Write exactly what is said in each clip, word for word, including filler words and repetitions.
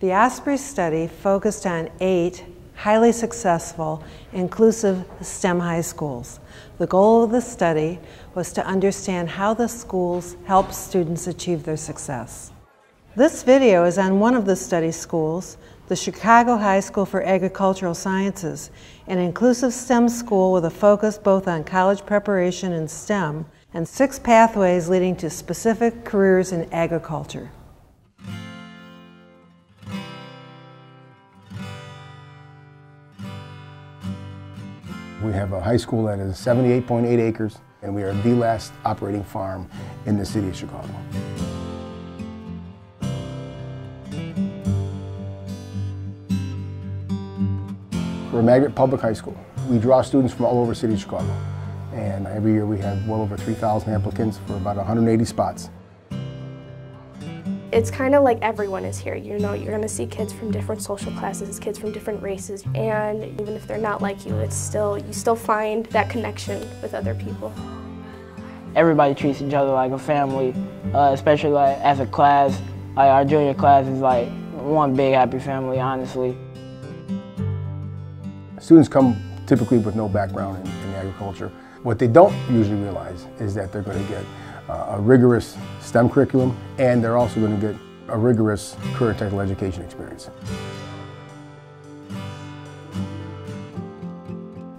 The Osprey study focused on eight highly successful, inclusive STEM high schools. The goal of the study was to understand how the schools help students achieve their success. This video is on one of the study schools, the Chicago High School for Agricultural Sciences, an inclusive STEM school with a focus both on college preparation in STEM and six pathways leading to specific careers in agriculture. We have a high school that is seventy-eight point eight acres, and we are the last operating farm in the city of Chicago. We're a magnet public high school. We draw students from all over the city of Chicago, and every year we have well over three thousand applicants for about one hundred eighty spots. It's kind of like everyone is here, you know, you're going to see kids from different social classes, kids from different races, and even if they're not like you, it's still, you still find that connection with other people. Everybody treats each other like a family, uh, especially like as a class. Like our junior class is like one big happy family, honestly. Students come typically with no background in, in agriculture. What they don't usually realize is that they're going to get a rigorous STEM curriculum, and they're also going to get a rigorous career technical education experience.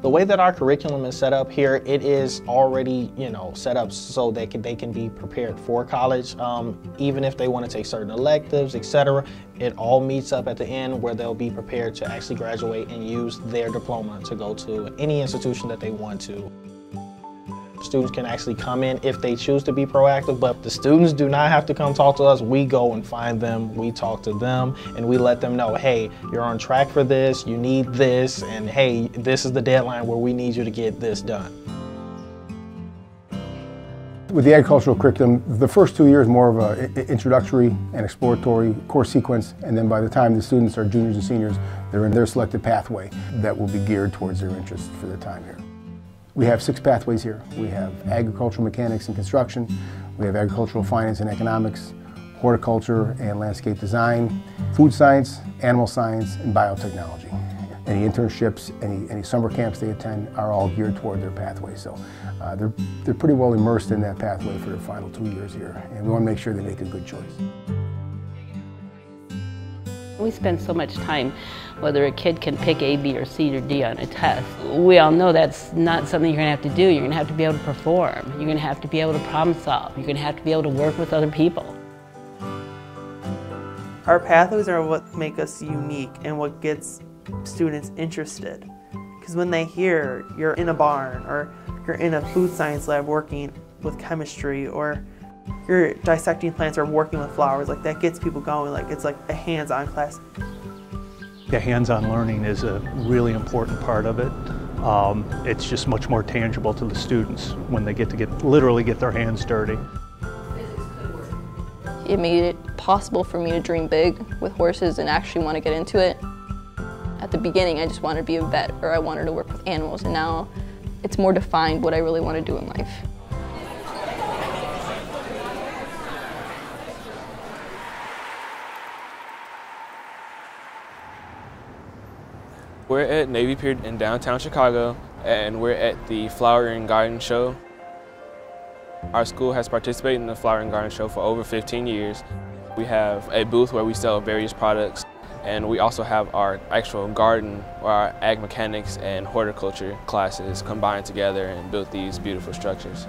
The way that our curriculum is set up here, it is already, you know, set up so they can, they can be prepared for college, um, even if they want to take certain electives, et cetera. It all meets up at the end where they'll be prepared to actually graduate and use their diploma to go to any institution that they want to. Students can actually come in if they choose to be proactive, but the students do not have to come talk to us. We go and find them, we talk to them, and we let them know, hey, you're on track for this, you need this, and hey, this is the deadline where we need you to get this done. With the agricultural curriculum, the first two years more of an introductory and exploratory course sequence, and then by the time the students are juniors and seniors, they're in their selected pathway that will be geared towards their interests for their time here. We have six pathways here. We have agricultural mechanics and construction, we have agricultural finance and economics, horticulture and landscape design, food science, animal science, and biotechnology. Any internships, any, any summer camps they attend are all geared toward their pathway. So uh, they're, they're pretty well immersed in that pathway for their final two years here, and we want to make sure they make a good choice. We spend so much time whether a kid can pick A, B, or C, or D on a test. We all know that's not something you're going to have to do. You're going to have to be able to perform. You're going to have to be able to problem solve. You're going to have to be able to work with other people. Our pathways are what make us unique and what gets students interested. Because when they hear you're in a barn, or you're in a food science lab working with chemistry, or you're dissecting plants or working with flowers, like that gets people going. Like it's like a hands-on class. The hands-on learning is a really important part of it. Um, it's just much more tangible to the students when they get to get literally get their hands dirty. It made it possible for me to dream big with horses and actually want to get into it. At the beginning, I just wanted to be a vet, or I wanted to work with animals, and now it's more defined what I really want to do in life. We're at Navy Pier in downtown Chicago, and we're at the Flower and Garden Show. Our school has participated in the Flower and Garden Show for over fifteen years. We have a booth where we sell various products, and we also have our actual garden, or our ag mechanics and horticulture classes combined together and built these beautiful structures.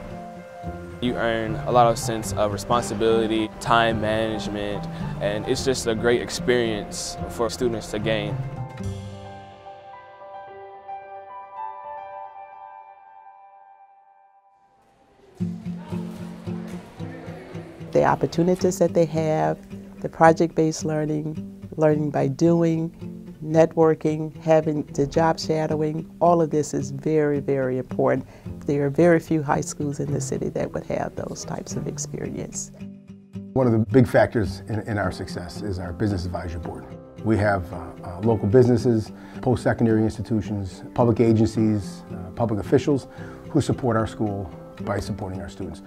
You earn a lot of sense of responsibility, time management, and it's just a great experience for students to gain. The opportunities that they have, the project-based learning, learning by doing, networking, having the job shadowing, all of this is very, very important. There are very few high schools in the city that would have those types of experience. One of the big factors in, in our success is our Business Advisory Board. We have uh, uh, local businesses, post-secondary institutions, public agencies, uh, public officials who support our school by supporting our students.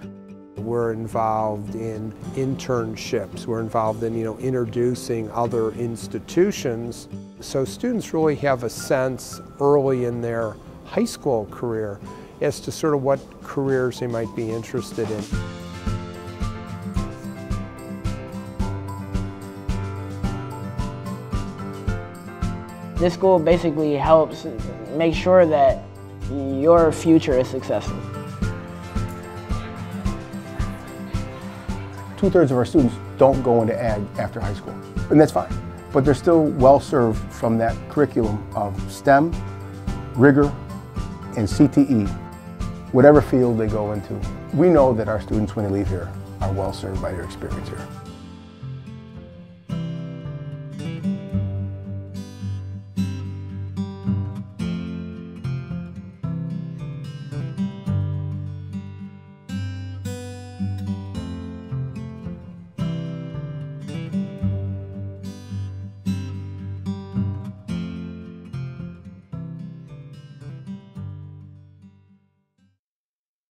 We're involved in internships. We're involved in, you know, introducing other institutions. So students really have a sense early in their high school career as to sort of what careers they might be interested in. This school basically helps make sure that your future is successful. Two-thirds of our students don't go into ag after high school, and that's fine. But they're still well-served from that curriculum of STEM, rigor, and C T E, whatever field they go into. We know that our students, when they leave here, are well-served by their experience here.